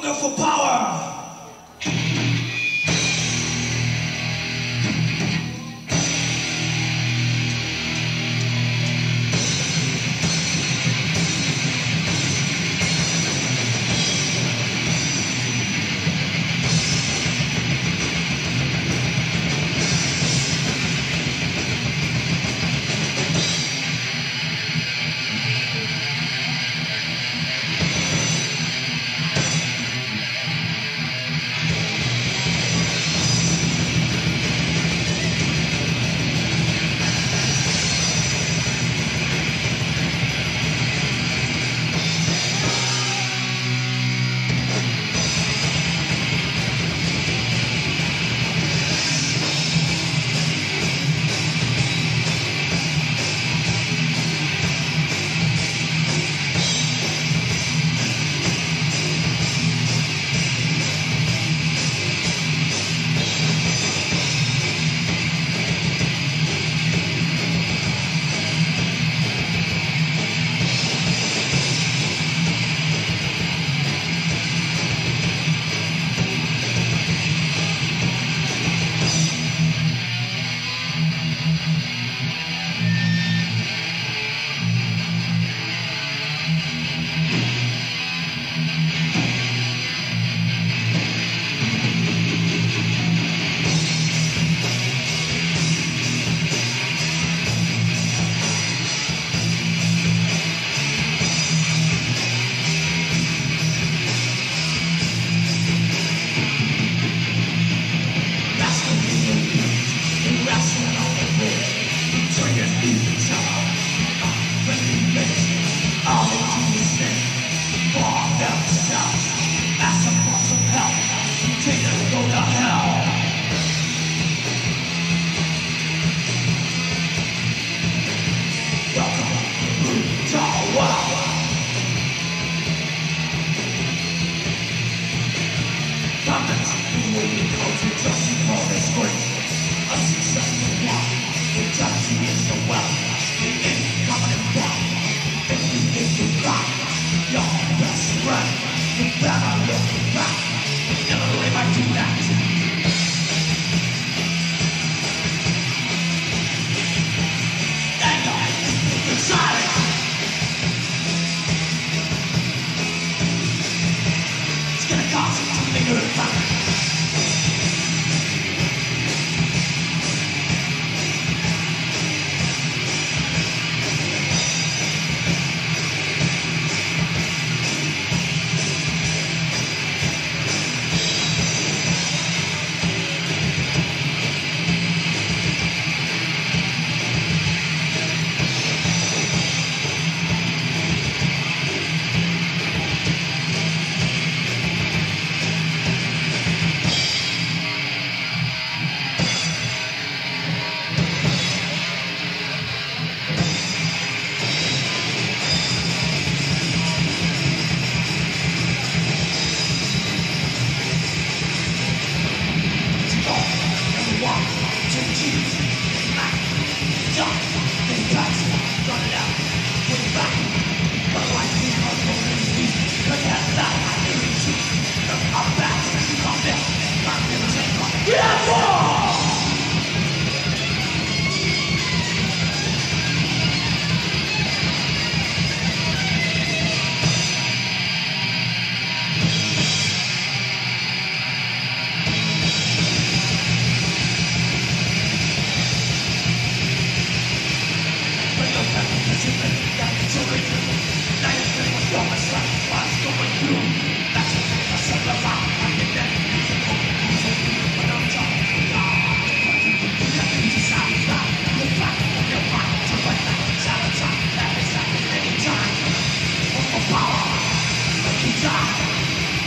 Hunger for power.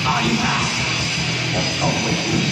All you have, let's go with you.